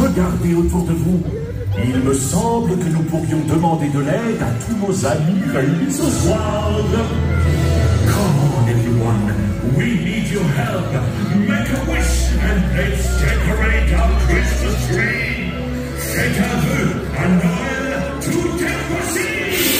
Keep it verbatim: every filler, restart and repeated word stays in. Regardez autour de vous. Il me semble que nous pourrions demander de l'aide à tous nos amis réunis ce soir. Come on, everyone. We need your help. Make a wish and let's decorate our Christmas tree. Faites un vœu à Noël, tout est possible.